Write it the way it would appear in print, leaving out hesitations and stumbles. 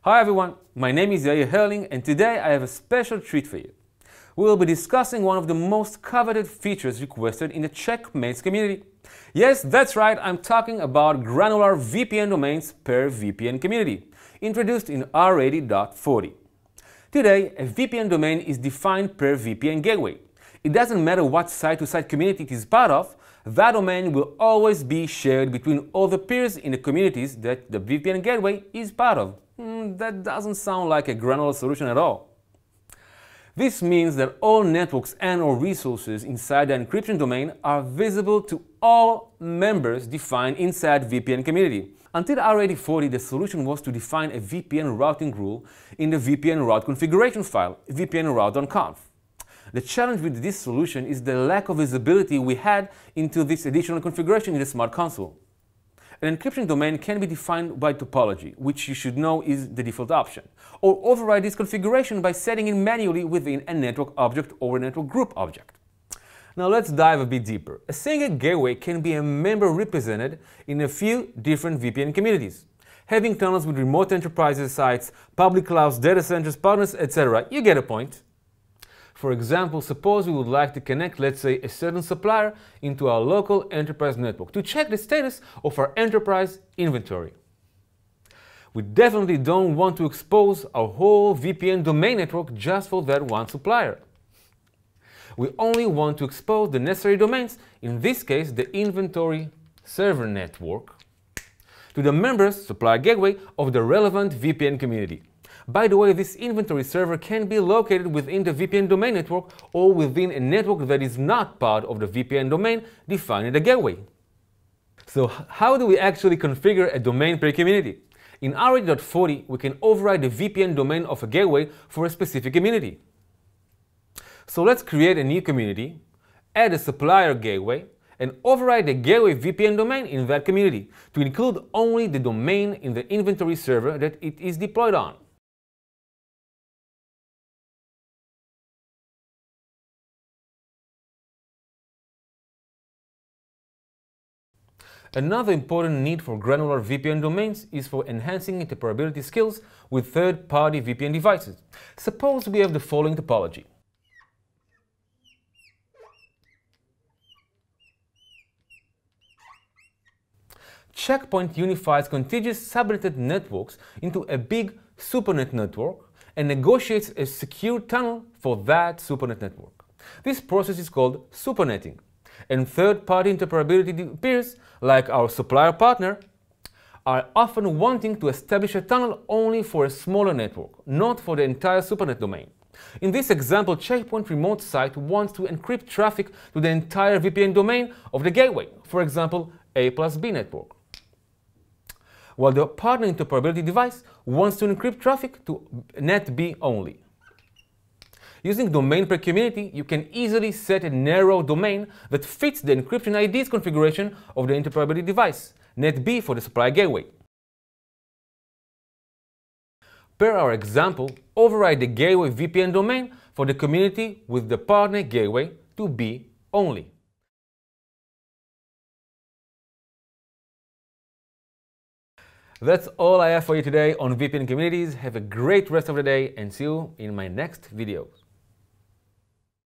Hi everyone, my name is Yair Herling and today I have a special treat for you. We will be discussing one of the most coveted features requested in the Checkmates community. Yes, that's right, I'm talking about granular VPN domains per VPN community, introduced in R80.40. Today, a VPN domain is defined per VPN gateway. It doesn't matter what site-to-site community it is part of, that domain will always be shared between all the peers in the communities that the VPN gateway is part of. That doesn't sound like a granular solution at all. This means that all networks and/or resources inside the encryption domain are visible to all members defined inside VPN community. Until R80.40, the solution was to define a VPN routing rule in the VPN route configuration file, vpnroute.conf. The challenge with this solution is the lack of visibility we had into this additional configuration in the smart console. An encryption domain can be defined by topology, which you should know is the default option, or override this configuration by setting it manually within a network object or a network group object. Now let's dive a bit deeper. A single gateway can be a member represented in a few different VPN communities. Having tunnels with remote enterprises, sites, public clouds, data centers, partners, etc. You get a point. For example, suppose we would like to connect, let's say, a certain supplier into our local enterprise network to check the status of our enterprise inventory. We definitely don't want to expose our whole VPN domain network just for that one supplier. We only want to expose the necessary domains, in this case the inventory server network, to the members, supplier gateway, of the relevant VPN community. By the way, this inventory server can be located within the VPN domain network or within a network that is not part of the VPN domain defined in the gateway. So how do we actually configure a domain per community? In R8.40, we can override the VPN domain of a gateway for a specific community. So let's create a new community, add a supplier gateway, and override the gateway VPN domain in that community to include only the domain in the inventory server that it is deployed on. Another important need for granular VPN domains is for enhancing interoperability skills with third-party VPN devices. Suppose we have the following topology. Check Point unifies contiguous subnetted networks into a big supernet network and negotiates a secure tunnel for that supernet network. This process is called supernetting. And third-party interoperability peers, like our supplier partner, are often wanting to establish a tunnel only for a smaller network, not for the entire supernet domain. In this example, Check Point remote site wants to encrypt traffic to the entire VPN domain of the gateway, for example, A plus B network, while the partner interoperability device wants to encrypt traffic to net B only. Using domain per community, you can easily set a narrow domain that fits the encryption IDs configuration of the interoperability device, NetB for the supplier gateway. Per our example, override the gateway VPN domain for the community with the partner gateway to B only. That's all I have for you today on VPN communities. Have a great rest of the day and see you in my next videos.